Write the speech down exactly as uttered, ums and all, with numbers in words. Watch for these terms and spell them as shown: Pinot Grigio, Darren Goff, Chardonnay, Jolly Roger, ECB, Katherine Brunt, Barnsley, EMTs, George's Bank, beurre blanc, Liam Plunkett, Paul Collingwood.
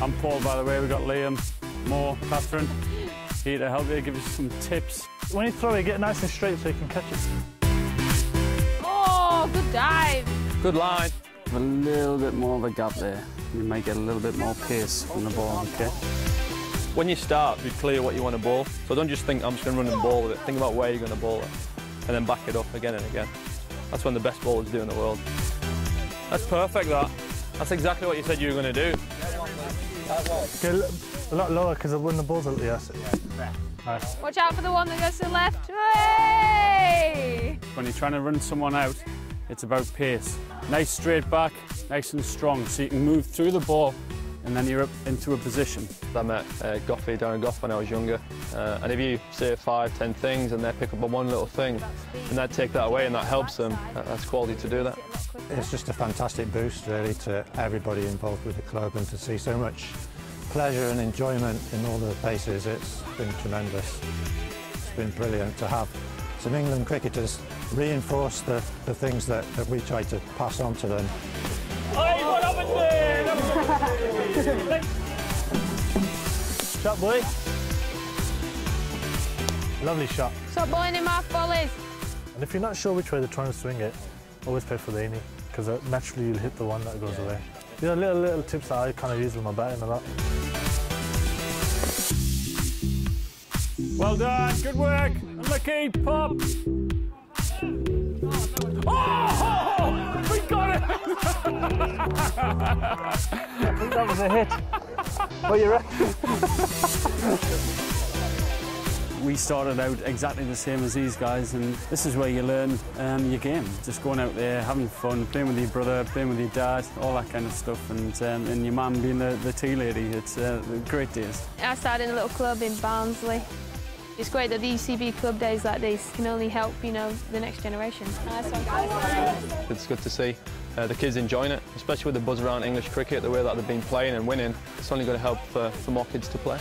I'm Paul, by the way. We've got Liam, Moore, Catherine here to help you, give you some tips. When you throw it, get it nice and straight so you can catch it. Oh, good dive. Good line. A little bit more of a gap there. You might get a little bit more pace from the ball, okay? When you start, be clear what you want to bowl. So don't just think, I'm just going to run and bowl with it. Think about where you're going to bowl it, and then back it up again and again. That's when the best bowlers do in the world. That's perfect, that. That's exactly what you said you were going to do. Okay, a lot lower, because I've won the balls a little, yes. Nice. Watch out for the one that goes to the left. Hey! When you're trying to run someone out, it's about pace. Nice straight back, nice and strong, so you can move through the ball and then you're up into a position. I met uh, Goffy, Darren Goff, when I was younger. Uh, and if you say five, ten things and they pick up on one little thing and they take that away and that helps them, that's quality to do that. It's just a fantastic boost, really, to everybody involved with the club, and to see so much pleasure and enjoyment in all the places. It's been tremendous. It's been brilliant to have some England cricketers reinforce the, the things that, that we try to pass on to them. Hey, what happened there? Shot, boy. Lovely shot. Shot, boy, in the mark, ball is. And if you're not sure which way they're trying to swing it, always play for the innie, because naturally you'll hit the one that goes yeah. away. You know, little, little tips that I kind of use with my batting a lot. Well done, good work. Unlucky, pop. Oh, we got it! I think that was a hit. What do you reckon? We started out exactly the same as these guys, and this is where you learn um, your game. Just going out there, having fun, playing with your brother, playing with your dad, all that kind of stuff, and, um, and your mum being the, the tea lady. It's uh, great days. I started in a little club in Barnsley. It's great that the E C B club days like this can only help, you know, the next generation. Nice one, guys. It's good to see uh, the kids enjoying it, especially with the buzz around English cricket, the way that they've been playing and winning. It's only going to help for, for more kids to play.